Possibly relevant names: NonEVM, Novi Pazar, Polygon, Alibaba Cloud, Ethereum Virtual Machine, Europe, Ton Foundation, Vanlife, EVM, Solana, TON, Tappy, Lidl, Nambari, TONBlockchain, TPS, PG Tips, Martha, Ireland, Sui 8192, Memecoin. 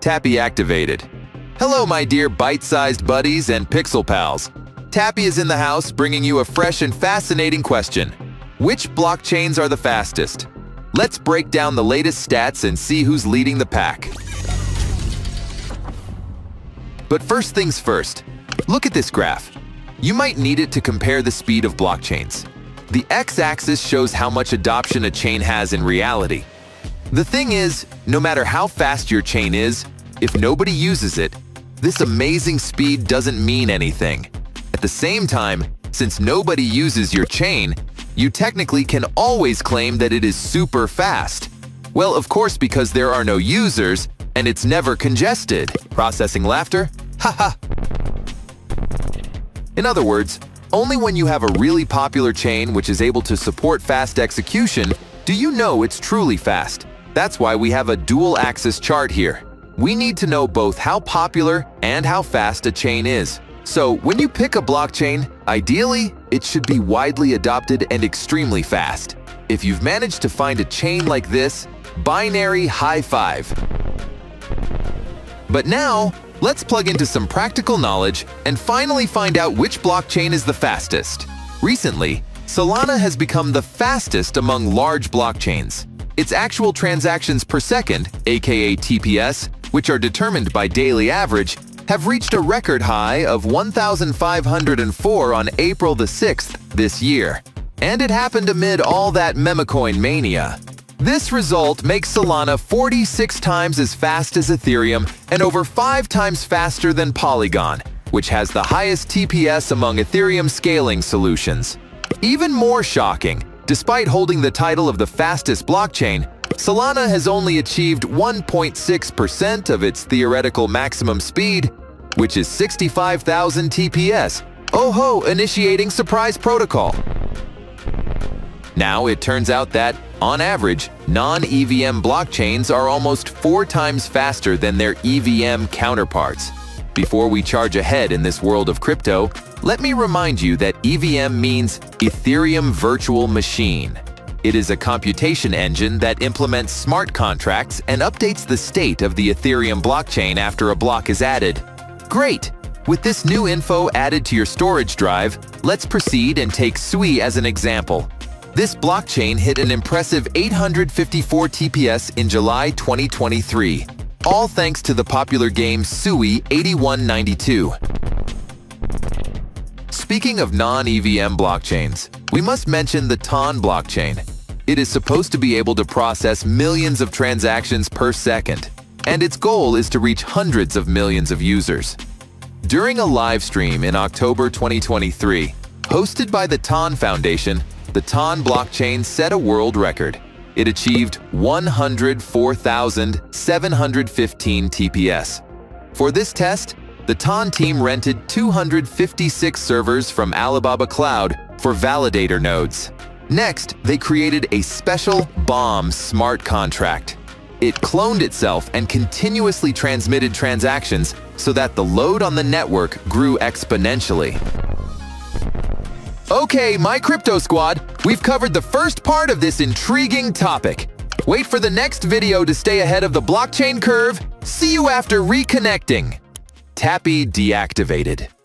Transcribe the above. Tappy activated. Hello, my dear bite-sized buddies and pixel pals. Tappy is in the house bringing you a fresh and fascinating question. Which blockchains are the fastest? Let's break down the latest stats and see who's leading the pack. But first things first, look at this graph. You might need it to compare the speed of blockchains. The x-axis shows how much adoption a chain has in reality. The thing is, no matter how fast your chain is, if nobody uses it, this amazing speed doesn't mean anything. At the same time, since nobody uses your chain, you technically can always claim that it is super fast. Well, of course, because there are no users, and it's never congested. Processing laughter? Haha. In other words, only when you have a really popular chain which is able to support fast execution do you know it's truly fast. That's why we have a dual-axis chart here. We need to know both how popular and how fast a chain is. So when you pick a blockchain, ideally, it should be widely adopted and extremely fast. If you've managed to find a chain like this, binary high five. But now, let's plug into some practical knowledge and finally find out which blockchain is the fastest. Recently, Solana has become the fastest among large blockchains. Its actual transactions per second, aka TPS, which are determined by daily average, have reached a record high of 1,504 on April the 6th this year. And it happened amid all that Memecoin mania. This result makes Solana 46 times as fast as Ethereum and over 5 times faster than Polygon, which has the highest TPS among Ethereum scaling solutions. Even more shocking, despite holding the title of the fastest blockchain, Solana has only achieved 1.6% of its theoretical maximum speed, which is 65,000 TPS. Oh ho, initiating surprise protocol. Now, it turns out that, on average, non-EVM blockchains are almost 4 times faster than their EVM counterparts. Before we charge ahead in this world of crypto, let me remind you that EVM means Ethereum Virtual Machine. It is a computation engine that implements smart contracts and updates the state of the Ethereum blockchain after a block is added. Great! With this new info added to your storage drive, let's proceed and take Sui as an example. This blockchain hit an impressive 854 TPS in July 2023, all thanks to the popular game Sui 8192. Speaking of non-EVM blockchains, we must mention the Ton blockchain. It is supposed to be able to process millions of transactions per second, and its goal is to reach hundreds of millions of users. During a live stream in October 2023, hosted by the Ton Foundation, the Ton blockchain set a world record. It achieved 104,715 TPS. For this test, the Ton team rented 256 servers from Alibaba Cloud for validator nodes. Next, they created a special bomb smart contract. It cloned itself and continuously transmitted transactions so that the load on the network grew exponentially. Okay, my crypto squad, we've covered the first part of this intriguing topic. Wait for the next video to stay ahead of the blockchain curve. See you after reconnecting. Tappy deactivated.